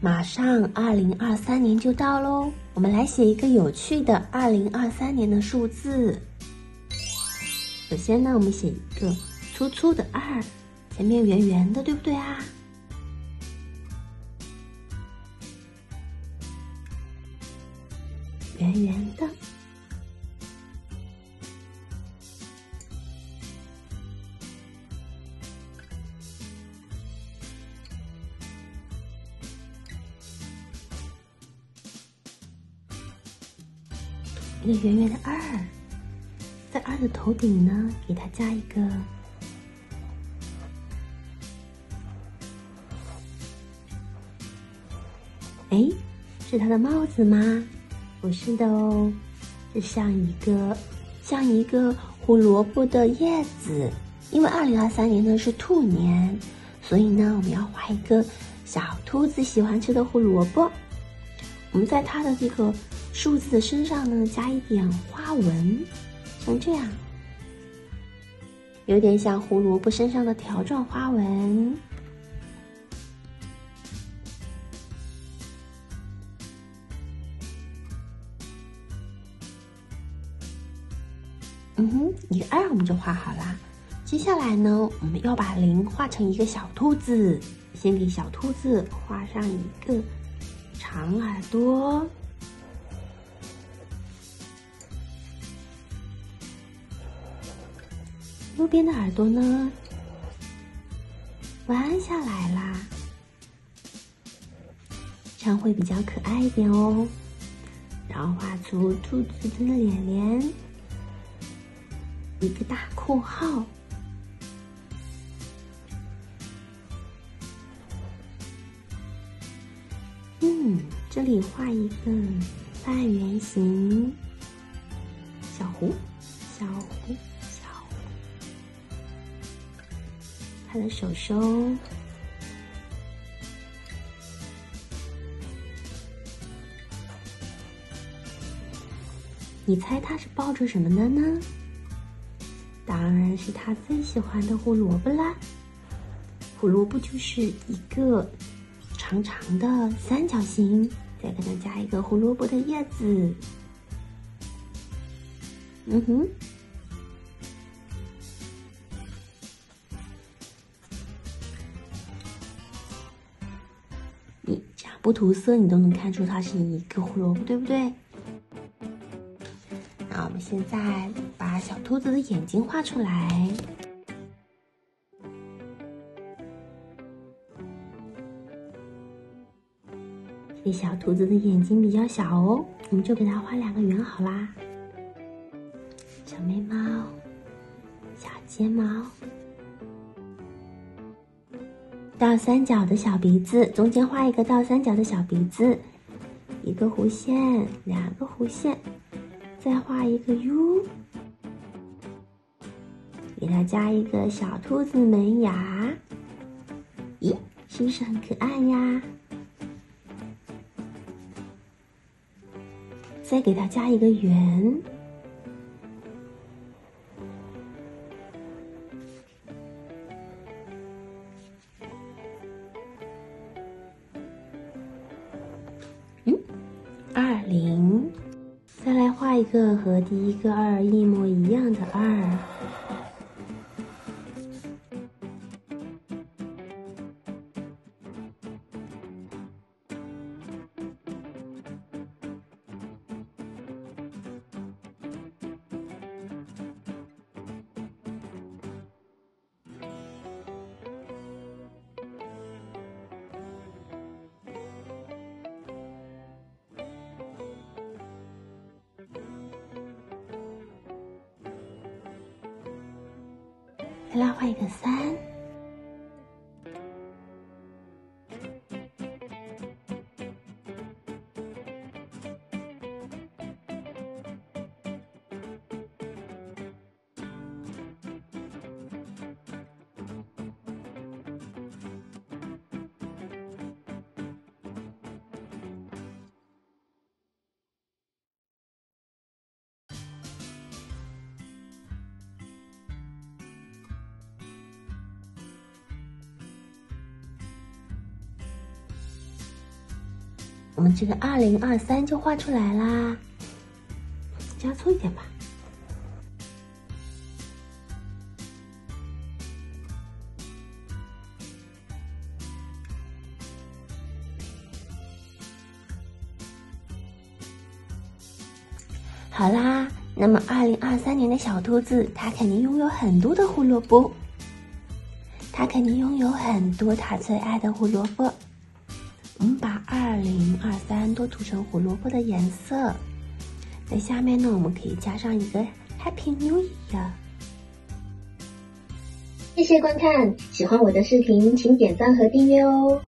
马上2023年就到咯，我们来写一个有趣的2023年的数字。首先呢，我们写一个粗粗的2，前面圆圆的，对不对啊？圆圆的。一个圆圆的2，在2的头顶呢，给它加一个是它的帽子吗？不是的哦，是像一个胡萝卜的叶子。因为2023年呢是兔年，所以呢我们要画一个小兔子喜欢吃的胡萝卜。我们在它的这个数字的身上呢，加一点花纹，像这样，有点像胡萝卜身上的条状花纹。一个2我们就画好啦。接下来呢，我们要把0画成一个小兔子，先给小兔子画上一个长耳朵。右边的耳朵呢，弯下来啦，这样会比较可爱一点哦。然后画出兔子的脸脸，一个大括号。这里画一个半圆形小湖，小湖。它的手手，你猜它是抱着什么的呢？当然是它最喜欢的胡萝卜啦。胡萝卜就是一个长长的三角形，再给它加一个胡萝卜的叶子。不涂色你都能看出它是一个胡萝卜，对不对？那我们现在把小兔子的眼睛画出来，这小兔子的眼睛比较小哦，我们就给它画2个圆好啦。小眉毛，小睫毛，倒三角的小鼻子，中间画一个倒三角的小鼻子，一个弧线，2个弧线，再画一个 U， 给它加一个小兔子门牙。咦，是不是很可爱呀？再给它加一个圆。20，再来画一个和第一个2一模一样的2。再来画一个3，我们这个2023就画出来啦。加粗一点吧。好啦，那么2023年的小兔子，它肯定拥有很多的胡萝卜，它肯定拥有很多它最爱的胡萝卜。我们把2023都涂成胡萝卜的颜色。在下面呢，我们可以加上一个 Happy New Year。谢谢观看，喜欢我的视频，请点赞和订阅哦。